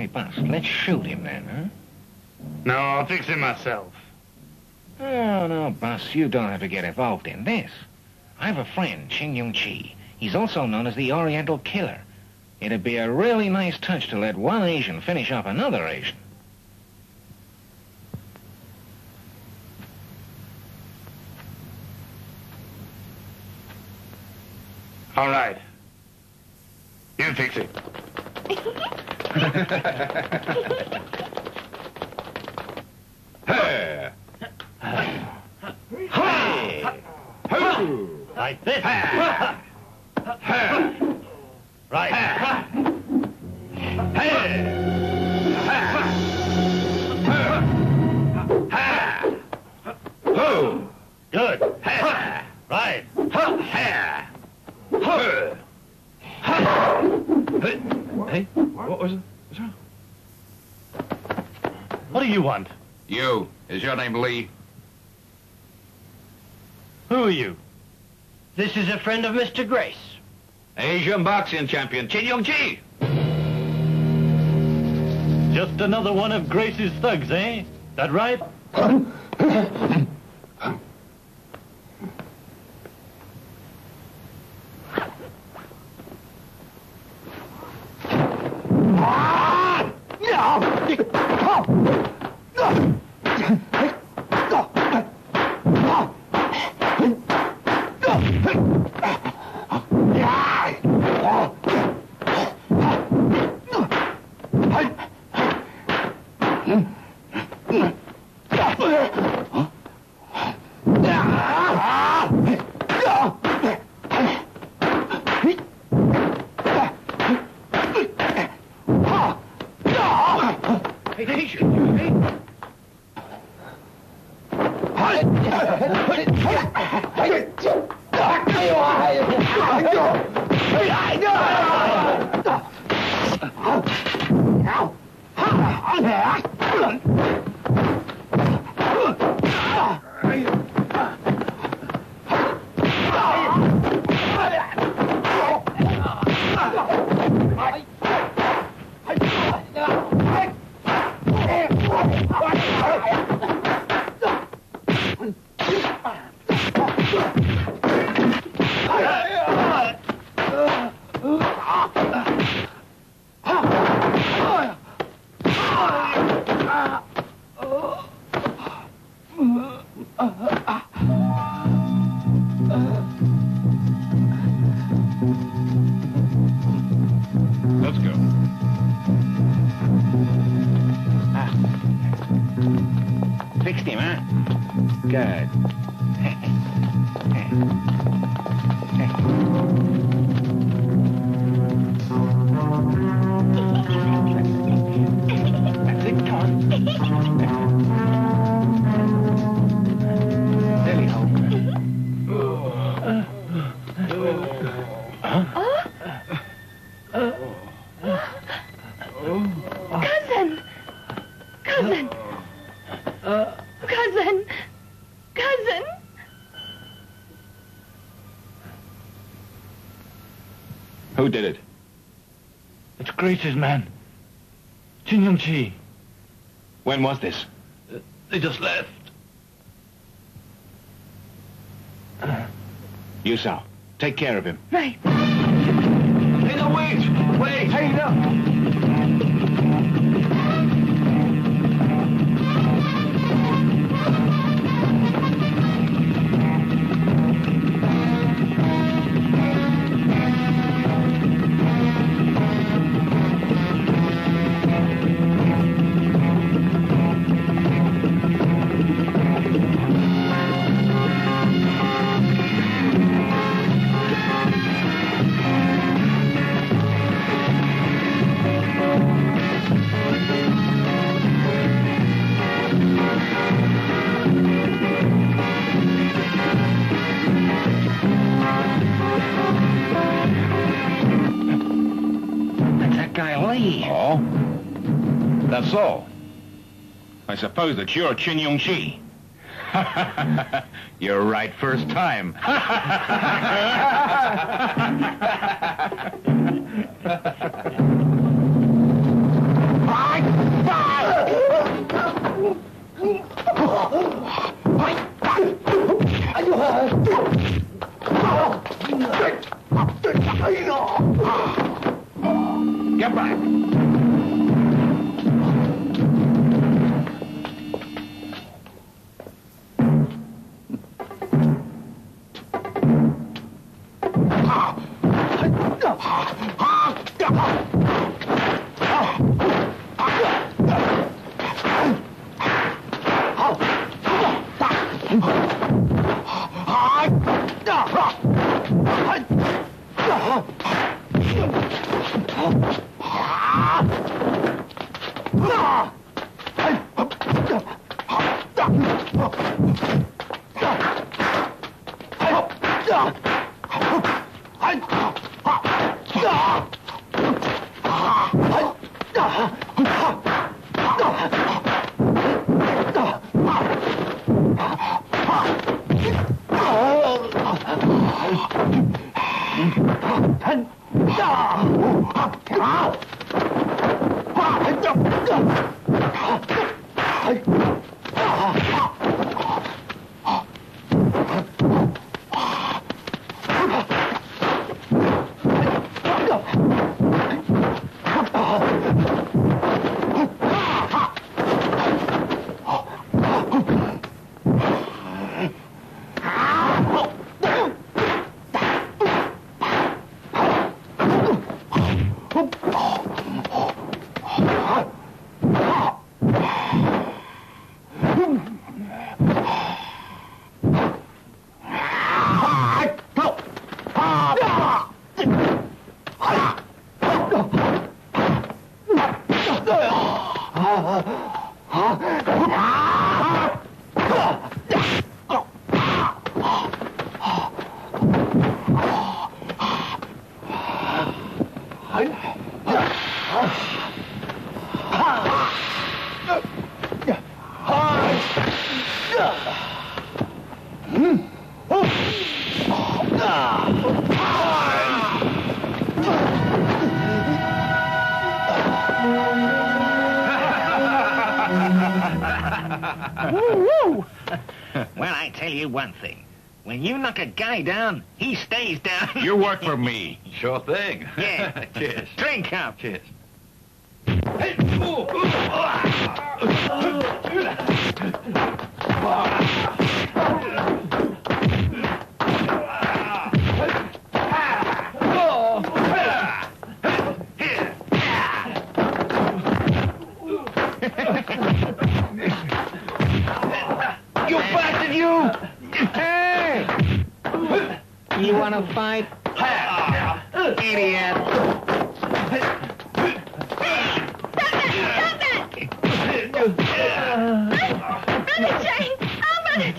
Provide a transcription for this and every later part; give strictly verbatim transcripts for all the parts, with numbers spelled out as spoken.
Hey, boss, let's shoot him then, huh? No, I'll fix him myself. Oh, no, boss, you don't have to get involved in this. I have a friend, Chin Yung Chi. He's also known as the Oriental Killer. It'd be a really nice touch to let one Asian finish off another Asian. All right. You fix it. Hey. Hey. Hey. Like this. Hey. Hey. Right. Hey. Hey. Hey. Good. Hey. Right. Hey. Hey. Hey, what was it? What do you want? You. Is your name Lee? Who are you? This is a friend of Mister Grace. Asian boxing champion, Chin Yung Chi. Just another one of Grace's thugs, eh? That right? Who did it? It's Grace's man, Chin Yung Chi. When was this? Uh, they just left. Uh, you, Sal, take care of him. Right. Hey, no, wait! Wait! Hey, no! That's all. I suppose that you're Chin Yung Chi. You're right first time. Get back. One thing. When you knock a guy down, he stays down. You work for me. Sure thing. Yeah. Cheers. Drink up. Cheers. Hey. Oh. You bastard, you! Hey! You want to fight? Idiot! Stop it! Stop it! Run it, Jane! I'll run it!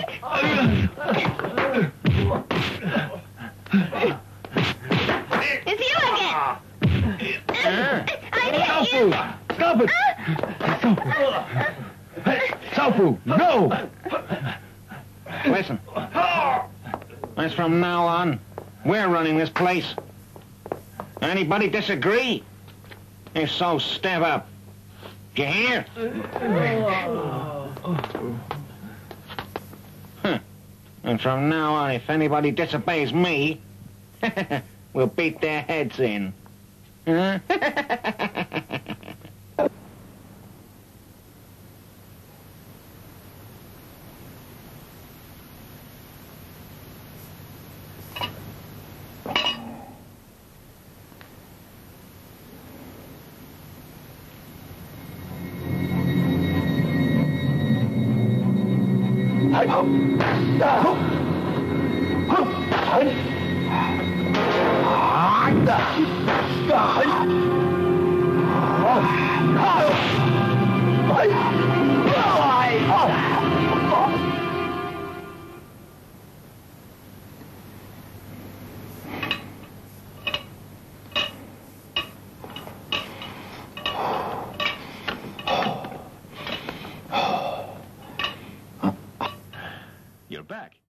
It's you again! Uh, I hate you! Stop it! Sofu! Hey, Sofu! No! Listen. As from now on, we're running this place. Anybody disagree? If so, step up. You hear? Huh. And from now on, if anybody disobeys me, we'll beat their heads in. Huh? I